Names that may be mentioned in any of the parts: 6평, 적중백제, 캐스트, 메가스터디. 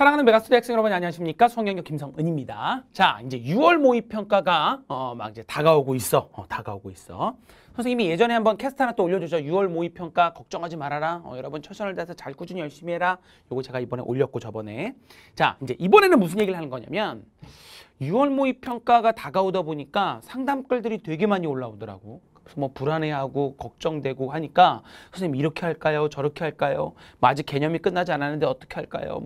사랑하는 메가스터디 학생 여러분 안녕하십니까? 수학영역 김성은입니다. 자, 이제 6월 모의평가가 막 이제 다가오고 있어. 선생님이 예전에 한번 캐스트 하나 또 올려주죠. 6월 모의평가 걱정하지 말아라. 여러분 최선을 다해서 잘 꾸준히 열심히 해라. 요거 제가 이번에 올렸고 저번에. 자, 이제 이번에는 무슨 얘기를 하는 거냐면 6월 모의평가가 다가오다 보니까 상담글들이 되게 많이 올라오더라고. 뭐 불안해하고 걱정되고 하니까 선생님 이렇게 할까요? 저렇게 할까요? 아직 개념이 끝나지 않았는데 어떻게 할까요?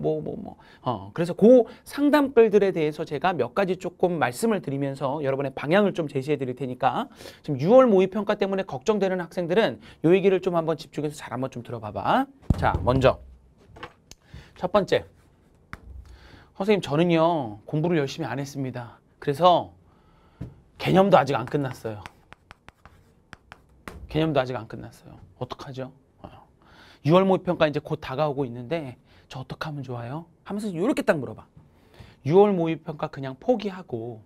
그래서 그 상담글들에 대해서 제가 몇 가지 조금 말씀을 드리면서 여러분의 방향을 좀 제시해 드릴 테니까 지금 6월 모의평가 때문에 걱정되는 학생들은 요 얘기를 좀 한번 집중해서 잘 한번 좀 들어봐봐. 자, 먼저 첫 번째, 선생님 저는요 공부를 열심히 안 했습니다. 그래서 개념도 아직 안 끝났어요. 어떡하죠? 6월 모의평가 이제 곧 다가오고 있는데 저 어떻게 하면 좋아요? 하면서 이렇게 딱 물어봐. 6월 모의평가 그냥 포기하고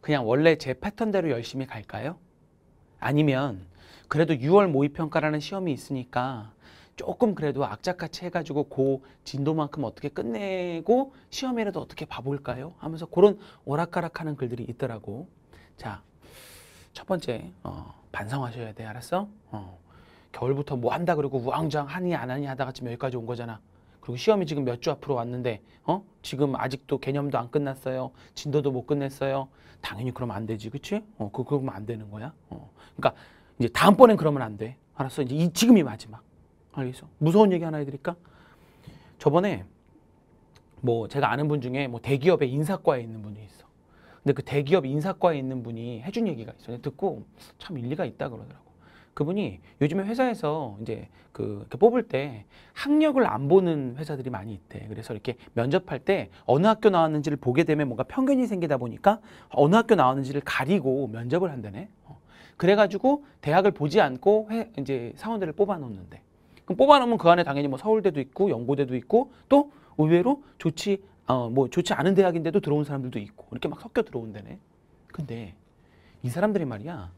그냥 원래 제 패턴대로 열심히 갈까요? 아니면 그래도 6월 모의평가라는 시험이 있으니까 조금 그래도 악착같이 해가지고 그 진도만큼 어떻게 끝내고 시험이라도 어떻게 봐볼까요? 하면서 그런 오락가락하는 글들이 있더라고. 자, 첫 번째, 반성하셔야 돼. 알았어? 겨울부터 뭐 한다 그러고 우왕좌왕 하니 안 하니 하다가 지금 여기까지 온 거잖아. 그리고 시험이 지금 몇 주 앞으로 왔는데 지금 아직도 개념도 안 끝났어요. 진도도 못 끝냈어요. 당연히 그러면 안 되지. 그치? 그러면 안 되는 거야. 그러니까 이제 다음번엔 그러면 안 돼. 알았어? 이제 지금이 마지막. 알겠어? 무서운 얘기 하나 해드릴까? 저번에 뭐 제가 아는 분 중에 뭐 대기업의 인사과에 있는 분이 있어. 근데 그 대기업 인사과에 있는 분이 해준 얘기가 있어요. 듣고 참 일리가 있다 그러더라고. 그분이 요즘에 회사에서 이제 그 뽑을 때 학력을 안 보는 회사들이 많이 있대. 그래서 이렇게 면접할 때 어느 학교 나왔는지를 보게 되면 뭔가 편견이 생기다 보니까 어느 학교 나왔는지를 가리고 면접을 한다네. 그래가지고 대학을 보지 않고 이제 사원들을 뽑아놓는데. 그럼 뽑아놓으면 그 안에 당연히 뭐 서울대도 있고 연고대도 있고 또 의외로 좋지 않은 대학인데도 들어온 사람들도 있고 이렇게 막 섞여 들어온다네. 근데 이 사람들이 말이야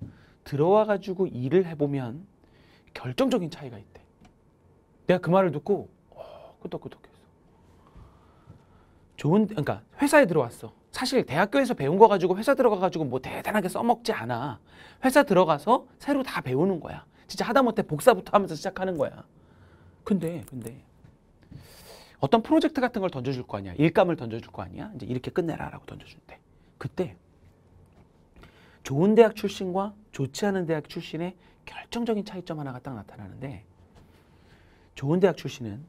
들어와가지고 일을 해보면 결정적인 차이가 있대. 내가 그 말을 듣고 끄덕끄덕했어. 그러니까 회사에 들어왔어. 사실 대학교에서 배운 거 가지고 회사 들어가가지고 뭐 대단하게 써먹지 않아. 회사 들어가서 새로 다 배우는 거야. 진짜 하다못해 복사부터 하면서 시작하는 거야. 근데 어떤 프로젝트 같은 걸 던져줄 거 아니야. 일감을 던져줄 거 아니야. 이제 이렇게 끝내라라고 던져준대. 그때 좋은 대학 출신과 좋지 않은 대학 출신의 결정적인 차이점 하나가 딱 나타나는데, 좋은 대학 출신은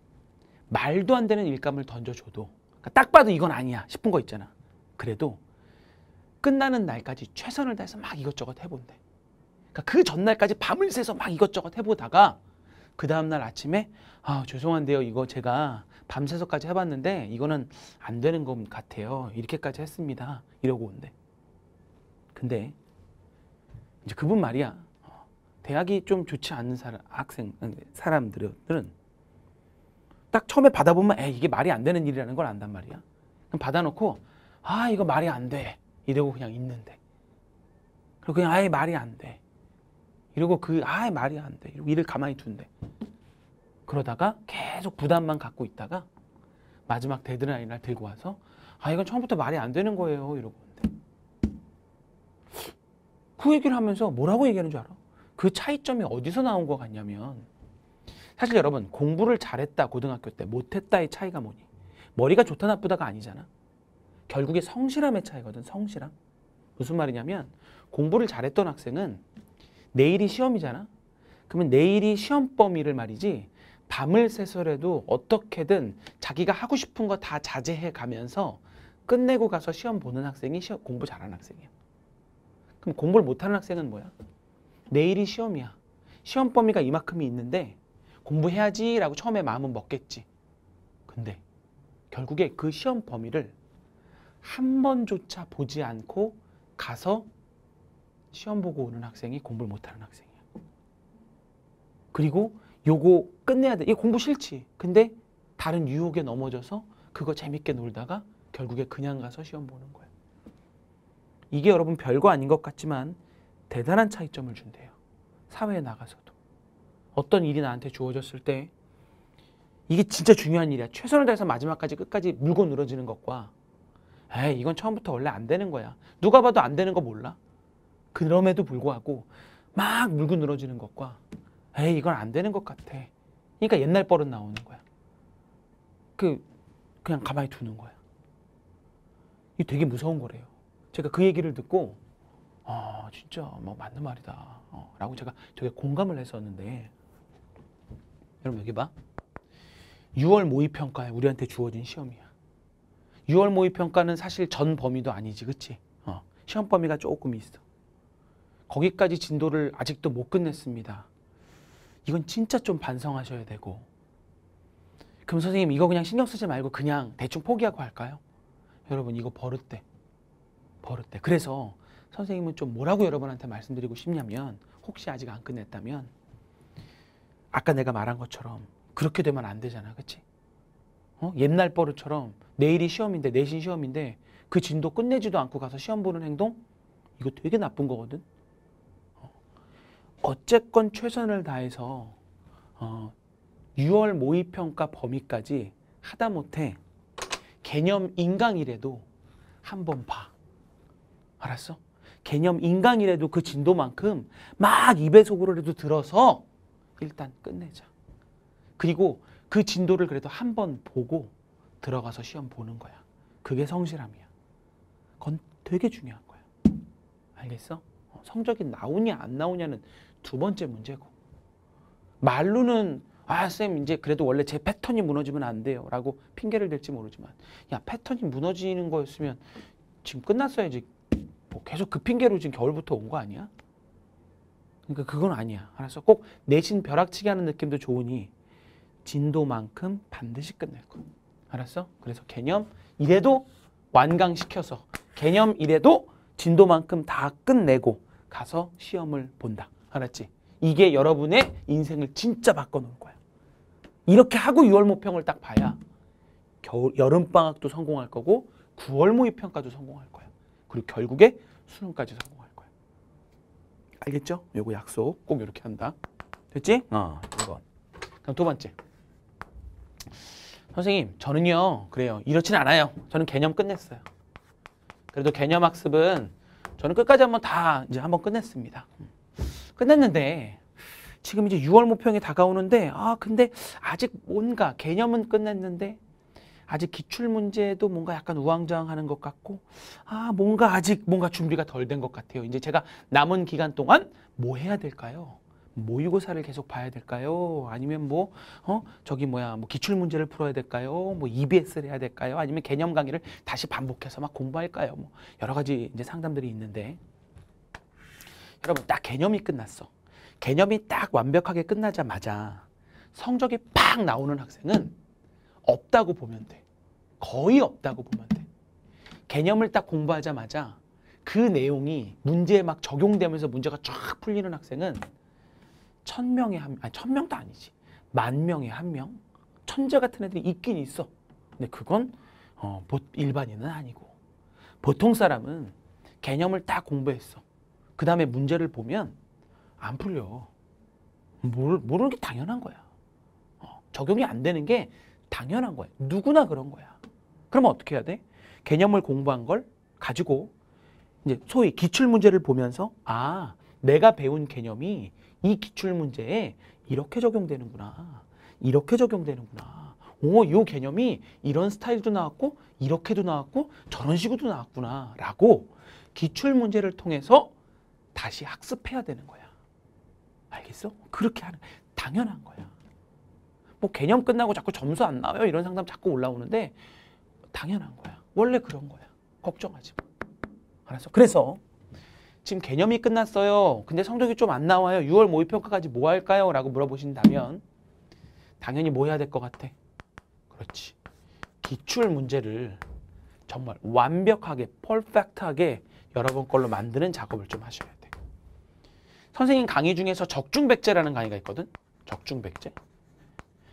말도 안 되는 일감을 던져줘도 딱 봐도 이건 아니야 싶은 거 있잖아. 그래도 끝나는 날까지 최선을 다해서 막 이것저것 해본대. 그러니까 그 전날까지 밤을 새서 막 이것저것 해보다가 그 다음날 아침에 죄송한데요. 이거 제가 밤새서까지 해봤는데 이거는 안 되는 것 같아요. 이렇게까지 했습니다. 이러고 온대. 근데 이제 그분 말이야. 대학이 좀 좋지 않은 사람들은 딱 처음에 받아보면 이게 말이 안 되는 일이라는 걸 안단 말이야. 그럼 받아놓고 이거 말이 안 돼. 이러고 그냥 있는데. 그리고 그냥 아예 말이 안 돼. 이러고 말이 안 돼. 이러고 일을 가만히 둔대. 그러다가 계속 부담만 갖고 있다가 마지막 데드라인 날 들고 와서 이건 처음부터 말이 안 되는 거예요. 이러고 온대. 그 얘기를 하면서 뭐라고 얘기하는 줄 알아? 그 차이점이 어디서 나온 것 같냐면, 사실 여러분 공부를 잘했다 고등학교 때 못했다의 차이가 뭐니? 머리가 좋다 나쁘다가 아니잖아. 결국에 성실함의 차이거든. 성실함. 무슨 말이냐면 공부를 잘했던 학생은 내일이 시험이잖아. 그러면 내일이 시험 범위를 말이지 밤을 새서라도 어떻게든 자기가 하고 싶은 거 다 자제해 가면서 끝내고 가서 시험 보는 학생이 공부 잘하는 학생이야. 그럼 공부를 못하는 학생은 뭐야? 내일이 시험이야. 시험 범위가 이만큼이 있는데 공부해야지 라고 처음에 마음은 먹겠지. 근데 결국에 그 시험 범위를 한 번조차 보지 않고 가서 시험 보고 오는 학생이 공부를 못하는 학생이야. 그리고 요거 끝내야 돼. 이거 공부 싫지. 근데 다른 유혹에 넘어져서 그거 재밌게 놀다가 결국에 그냥 가서 시험 보는 거야. 이게 여러분 별거 아닌 것 같지만 대단한 차이점을 준대요. 사회에 나가서도. 어떤 일이 나한테 주어졌을 때 이게 진짜 중요한 일이야. 최선을 다해서 마지막까지 끝까지 물고 늘어지는 것과 에이 이건 처음부터 원래 안 되는 거야. 누가 봐도 안 되는 거 몰라? 그럼에도 불구하고 막 물고 늘어지는 것과 에이 이건 안 되는 것 같아. 그러니까 옛날 버릇 나오는 거야. 그냥 가만히 두는 거야. 이게 되게 무서운 거래요. 제가 그 얘기를 듣고 아 진짜 뭐 맞는 말이다 라고 제가 되게 공감을 했었는데 여러분 여기 봐. 6월 모의평가에 우리한테 주어진 시험이야. 6월 모의평가는 사실 전 범위도 아니지, 그치? 시험 범위가 조금 있어. 거기까지 진도를 아직도 못 끝냈습니다. 이건 진짜 좀 반성하셔야 되고. 그럼 선생님 이거 그냥 신경 쓰지 말고 그냥 대충 포기하고 할까요? 여러분 이거 버릇돼. 버릇돼. 그래서 선생님은 좀 뭐라고 여러분한테 말씀드리고 싶냐면 혹시 아직 안 끝냈다면 아까 내가 말한 것처럼 그렇게 되면 안 되잖아, 그치? 옛날 버릇처럼 내일이 시험인데 내신 시험인데 그 진도 끝내지도 않고 가서 시험 보는 행동? 이거 되게 나쁜 거거든. 어쨌건 최선을 다해서 6월 모의평가 범위까지 하다못해 개념 인강이라도 한번 봐. 알았어? 개념 인강이라도 그 진도만큼 막 2배속으로라도 들어서 일단 끝내자. 그리고 그 진도를 그래도 한 번 보고 들어가서 시험 보는 거야. 그게 성실함이야. 그건 되게 중요한 거야. 알겠어? 성적이 나오냐 안 나오냐는 두 번째 문제고. 말로는 아, 쌤 이제 그래도 원래 제 패턴이 무너지면 안 돼요 라고 핑계를 댈지 모르지만 야 패턴이 무너지는 거였으면 지금 끝났어야지. 뭐 계속 그 핑계로 지금 겨울부터 온 거 아니야? 그러니까 그건 아니야. 알았어? 꼭 내신 벼락치기 하는 느낌도 좋으니 진도만큼 반드시 끝낼 거야. 알았어? 그래서 개념 1에도 완강시켜서 개념 1에도 진도만큼 다 끝내고 가서 시험을 본다. 알았지? 이게 여러분의 인생을 진짜 바꿔놓을 거야. 이렇게 하고 6월 모평을 딱 봐야 여름방학도 성공할 거고 9월 모의평가도 성공할 거야. 그리고 결국에 수능까지 성공할 거야. 알겠죠? 요거 약속 꼭 이렇게 한다. 됐지? 이건. 그럼 두 번째. 선생님, 저는요, 그래요. 이렇진 않아요. 저는 개념 끝냈어요. 그래도 개념 학습은 저는 끝까지 한번 다 이제 한번 끝냈습니다. 끝냈는데 지금 이제 6월 모평이 다가오는데 아 근데 아직 뭔가 개념은 끝냈는데 아직 기출문제도 뭔가 약간 우왕좌왕하는 것 같고 아 뭔가 아직 뭔가 준비가 덜 된 것 같아요. 이제 제가 남은 기간 동안 뭐 해야 될까요? 모의고사를 계속 봐야 될까요? 아니면 뭐 기출문제를 풀어야 될까요? 뭐 EBS를 해야 될까요? 아니면 개념 강의를 다시 반복해서 막 공부할까요? 뭐 여러 가지 이제 상담들이 있는데 여러분 딱 개념이 끝났어. 개념이 딱 완벽하게 끝나자마자 성적이 팍 나오는 학생은 없다고 보면 돼. 거의 없다고 보면 돼. 개념을 딱 공부하자마자 그 내용이 문제에 막 적용되면서 문제가 쫙 풀리는 학생은 1000명에 1명, 아니 1000명도 아니지. 10,000명에 1명? 천재 같은 애들이 있긴 있어. 근데 그건 일반인은 아니고. 보통 사람은 개념을 딱 공부했어. 그 다음에 문제를 보면 안 풀려. 모르는 게 당연한 거야. 적용이 안 되는 게 당연한 거야. 누구나 그런 거야. 그러면 어떻게 해야 돼? 개념을 공부한 걸 가지고 이제 소위 기출문제를 보면서 아, 내가 배운 개념이 이 기출문제에 이렇게 적용되는구나. 이렇게 적용되는구나. 오, 이 개념이 이런 스타일도 나왔고 이렇게도 나왔고 저런 식으로도 나왔구나 라고 기출문제를 통해서 다시 학습해야 되는 거야. 알겠어? 그렇게 하는 당연한 거야. 뭐 개념 끝나고 자꾸 점수 안 나와요 이런 상담 자꾸 올라오는데 당연한 거야. 원래 그런 거야. 걱정하지 마. 알았어? 그래서 지금 개념이 끝났어요. 근데 성적이 좀 안 나와요. 6월 모의평가까지 뭐 할까요? 라고 물어보신다면 당연히 뭐 해야 될 것 같아? 그렇지. 기출문제를 정말 완벽하게, 퍼펙트하게 여러분 걸로 만드는 작업을 좀 하셔야 돼. 선생님 강의 중에서 적중백제라는 강의가 있거든? 적중백제.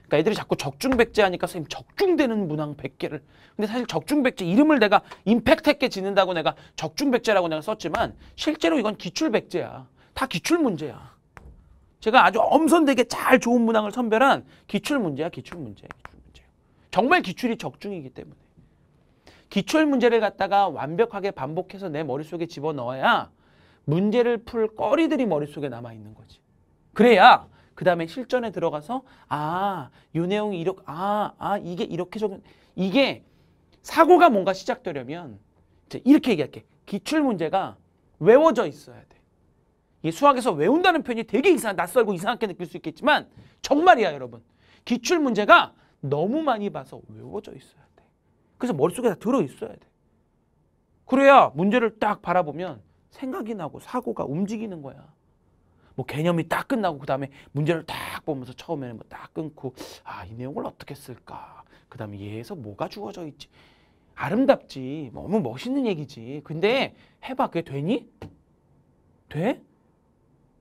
그러니까 애들이 자꾸 적중백제 하니까 선생님 적중되는 문항 100개를. 근데 사실 적중백제 이름을 내가 임팩트 있게 짓는다고 내가 적중백제라고 내가 썼지만 실제로 이건 기출백제야. 다 기출문제야. 제가 아주 엄선되게 잘 좋은 문항을 선별한 기출문제야, 기출문제. 정말 기출이 적중이기 때문에. 기출문제를 갖다가 완벽하게 반복해서 내 머릿속에 집어넣어야 문제를 풀 거리들이 머릿속에 남아있는 거지. 그래야 그 다음에 실전에 들어가서 아, 요 내용이 이렇게, 이게 이렇게 적용. 이게 사고가 뭔가 시작되려면 이렇게 얘기할게. 기출문제가 외워져 있어야 돼. 이 수학에서 외운다는 표현이 되게 낯설고 이상하게 느낄 수 있겠지만 정말이야 여러분. 기출문제가 너무 많이 봐서 외워져 있어야 돼. 그래서 머릿속에 다 들어있어야 돼. 그래야 문제를 딱 바라보면 생각이 나고 사고가 움직이는 거야. 뭐 개념이 딱 끝나고 그 다음에 문제를 딱 보면서 처음에는 뭐 딱 끊고 아, 이 내용을 어떻게 쓸까? 그 다음에 얘에서 뭐가 주어져 있지? 아름답지. 너무 멋있는 얘기지. 근데 해봐. 그게 되니? 돼?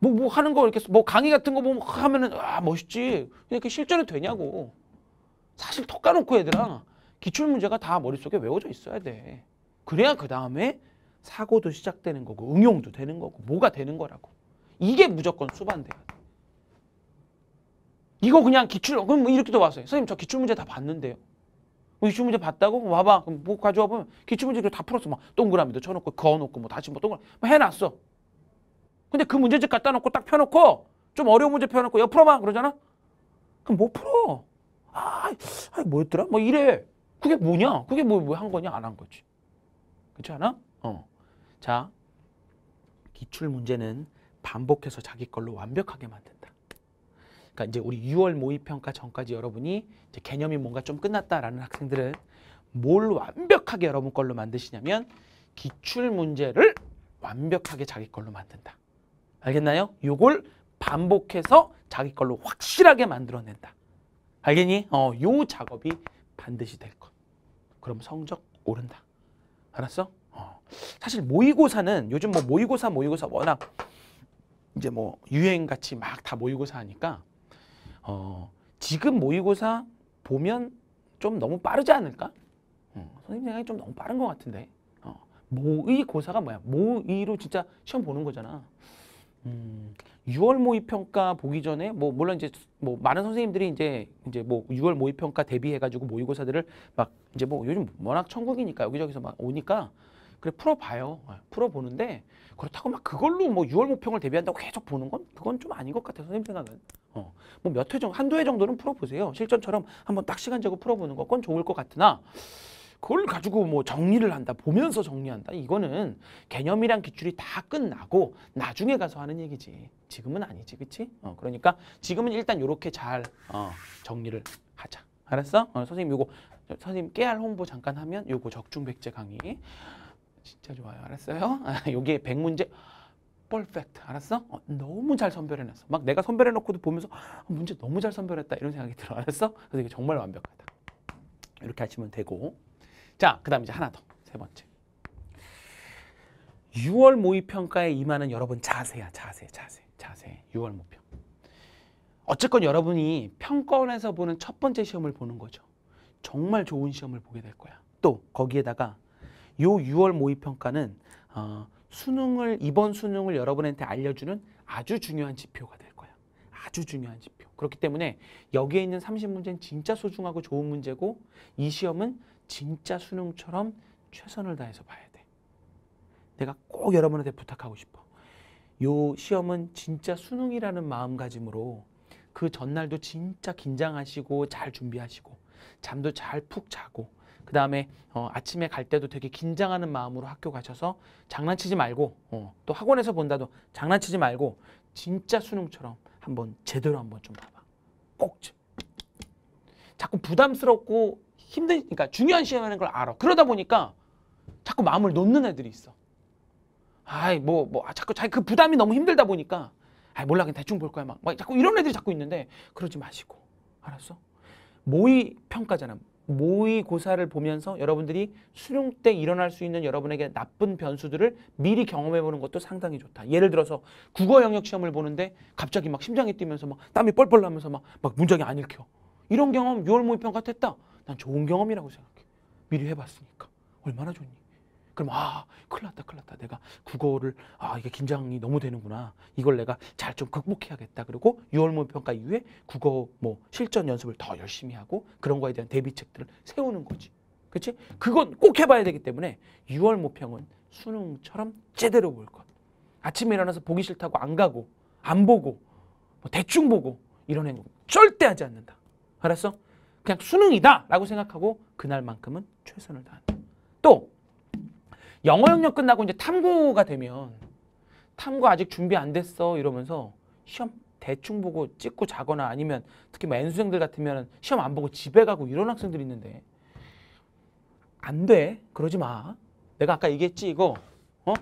뭐 하는 거 이렇게 뭐 강의 같은 거 보면 하면은 아, 멋있지. 근데 그게 실전에 되냐고. 사실 턱 까놓고 얘들아 기출문제가 다 머릿속에 외워져 있어야 돼. 그래야 그 다음에 사고도 시작되는 거고 응용도 되는 거고 뭐가 되는 거라고. 이게 무조건 수반돼야 돼. 이거 그냥 기출, 그럼 뭐 이렇게도 왔어요. 선생님 저 기출문제 다 봤는데요. 기출문제 봤다고? 와봐. 그럼 뭐 가져와 보면 기출문제 다 풀었어. 막 동그라미도 쳐놓고 그어놓고 뭐 다시 뭐 동그라미 막 해놨어. 근데 그 문제집 갖다 놓고 딱 펴놓고 좀 어려운 문제 펴놓고 여 풀어봐 그러잖아? 그럼 못 풀어. 뭐였더라? 뭐 이래. 그게 뭐냐? 그게 뭐 한 거냐? 안 한 거지. 그렇지 않아? 자, 기출문제는 반복해서 자기 걸로 완벽하게 만든다. 그러니까 이제 우리 6월 모의평가 전까지 여러분이 이제 개념이 뭔가 좀 끝났다라는 학생들은 뭘 완벽하게 여러분 걸로 만드시냐면 기출문제를 완벽하게 자기 걸로 만든다. 알겠나요? 요걸 반복해서 자기 걸로 확실하게 만들어낸다. 알겠니? 요 작업이 반드시 될 것. 그럼 성적 오른다. 알았어? 사실 모의고사는 요즘 뭐 모의고사 워낙 이제 뭐 유행같이 막 다 모의고사 하니까 지금 모의고사 보면 좀 너무 빠르지 않을까? 선생님 생각이 좀 너무 빠른 것 같은데. 모의고사가 뭐야? 모의로 진짜 시험 보는 거잖아. 6월 모의평가 보기 전에 뭐 물론 이제 뭐 많은 선생님들이 이제 뭐 6월 모의평가 대비해가지고 모의고사들을 막 이제 뭐 요즘 워낙 천국이니까 여기저기서 막 오니까 그래 풀어봐요. 풀어보는데 그렇다고 막 그걸로 뭐 6월 모평을 대비한다고 계속 보는 건 그건 좀 아닌 것 같아요. 선생님 생각은. 뭐 몇 회 정도, 한두 회 정도는 풀어보세요. 실전처럼 한번 딱 시간 재고 풀어보는 거 그건 좋을 것 같으나 그걸 가지고 뭐 정리를 한다, 보면서 정리한다. 이거는 개념이랑 기출이 다 끝나고 나중에 가서 하는 얘기지. 지금은 아니지, 그치? 그러니까 지금은 일단 요렇게 잘 정리를 하자. 알았어? 선생님 요거, 선생님 깨알 홍보 잠깐 하면 요거 적중백제 강의. 진짜 좋아요. 알았어요? 요게 100문제, 퍼펙트. 알았어? 너무 잘 선별해놨어. 막 내가 선별해놓고도 보면서 문제 너무 잘 선별했다. 이런 생각이 들어. 알았어? 그래서 이게 정말 완벽하다. 이렇게 하시면 되고. 자, 그 다음 이제 하나 더, 세 번째. 6월 모의평가에 임하는 여러분 자세야, 자세. 6월 모평. 어쨌건 여러분이 평가원에서 보는 첫 번째 시험을 보는 거죠. 정말 좋은 시험을 보게 될 거야. 또 거기에다가 요 6월 모의평가는 수능을, 이번 수능을 여러분한테 알려주는 아주 중요한 지표가 될 거야. 아주 중요한 지표. 그렇기 때문에 여기에 있는 30문제는 진짜 소중하고 좋은 문제고 이 시험은 진짜 수능처럼 최선을 다해서 봐야 돼. 내가 꼭 여러분한테 부탁하고 싶어. 요 시험은 진짜 수능이라는 마음가짐으로 그 전날도 진짜 긴장하시고 잘 준비하시고 잠도 잘 푹 자고 그 다음에 아침에 갈 때도 되게 긴장하는 마음으로 학교 가셔서 장난치지 말고 또 학원에서 본다도 장난치지 말고 진짜 수능처럼 한번 제대로 한번 좀 봐봐. 꼭 좀. 자꾸 부담스럽고 그러니까 중요한 시험이라는 걸 알아. 그러다 보니까 자꾸 마음을 놓는 애들이 있어. 자꾸 자기 그 부담이 너무 힘들다 보니까 몰라 그냥 대충 볼 거야 막 자꾸 이런 애들이 자꾸 있는데 그러지 마시고 알았어? 모의 평가잖아. 모의고사를 보면서 여러분들이 수능 때 일어날 수 있는 여러분에게 나쁜 변수들을 미리 경험해보는 것도 상당히 좋다. 예를 들어서 국어 영역 시험을 보는데 갑자기 막 심장이 뛰면서 막 땀이 뻘뻘 나면서 막 문장이 안 읽혀. 이런 경험 6월 모의평가 했다. 난 좋은 경험이라고 생각해. 미리 해봤으니까. 얼마나 좋니? 그럼 아, 큰일 났다, 큰일 났다. 내가 국어를, 아, 이게 긴장이 너무 되는구나. 이걸 내가 잘 좀 극복해야겠다. 그리고 6월 모의평가 이후에 국어 뭐 실전 연습을 더 열심히 하고 그런 거에 대한 대비책들을 세우는 거지. 그치? 그건 꼭 해봐야 되기 때문에 6월 모평은 수능처럼 제대로 볼 것. 아침에 일어나서 보기 싫다고 안 가고, 안 보고, 뭐 대충 보고 이런 행동 절대 하지 않는다. 알았어? 그냥 수능이다 라고 생각하고 그날만큼은 최선을 다한다. 또 영어 영역 끝나고 이제 탐구가 되면 탐구 아직 준비 안 됐어 이러면서 시험 대충 보고 찍고 자거나 아니면 특히 뭐 N수생들 같으면 시험 안 보고 집에 가고 이런 학생들이 있는데 안 돼. 그러지 마. 내가 아까 얘기했지 이거. 어?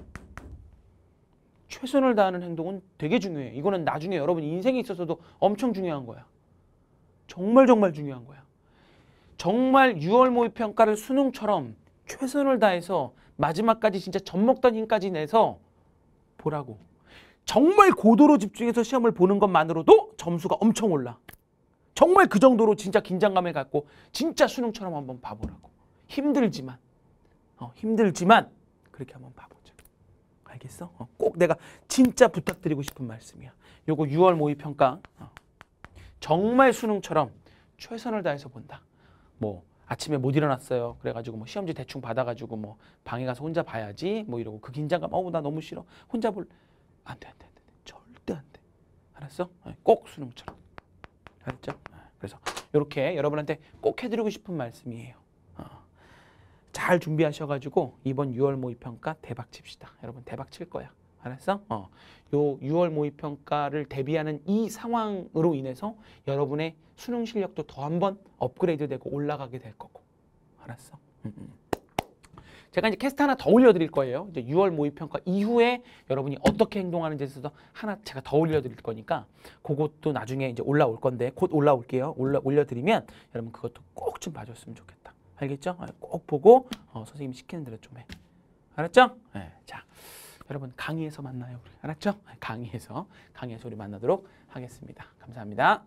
최선을 다하는 행동은 되게 중요해. 이거는 나중에 여러분 인생에 있어서도 엄청 중요한 거야. 정말 정말 중요한 거야. 정말 6월 모의평가를 수능처럼 최선을 다해서 마지막까지 진짜 젖먹던 힘까지 내서 보라고. 정말 고도로 집중해서 시험을 보는 것만으로도 점수가 엄청 올라. 정말 그 정도로 진짜 긴장감을 갖고 진짜 수능처럼 한번 봐보라고. 힘들지만 힘들지만 그렇게 한번 봐보자. 알겠어? 꼭 내가 진짜 부탁드리고 싶은 말씀이야. 요거 6월 모의평가 정말 수능처럼 최선을 다해서 본다. 뭐 아침에 못 일어났어요. 그래가지고 뭐 시험지 대충 받아가지고 뭐 방에 가서 혼자 봐야지 뭐 이러고 그 긴장감 어우 나 너무 싫어. 혼자 볼 안 돼. 절대 안 돼. 알았어? 꼭 수능처럼. 알았죠? 그래서 이렇게 여러분한테 꼭 해드리고 싶은 말씀이에요. 잘 준비하셔가지고 이번 6월 모의평가 대박 칩시다. 여러분 대박 칠 거야. 알았어? 요 6월 모의평가를 대비하는 이 상황으로 인해서 여러분의 수능 실력도 더 한번 업그레이드 되고 올라가게 될 거고. 알았어? 제가 이제 캐스트 하나 더 올려드릴 거예요. 이제 6월 모의평가 이후에 여러분이 어떻게 행동하는지에 있어서 하나 제가 더 올려드릴 거니까 그것도 나중에 이제 올라올 건데 곧 올라올게요. 올려드리면 여러분 그것도 꼭 좀 봐줬으면 좋겠다. 알겠죠? 꼭 보고 선생님이 시키는 대로 좀 해. 알았죠? 네, 자. 여러분 강의에서 만나요. 우리. 알았죠? 강의에서 우리 만나도록 하겠습니다. 감사합니다.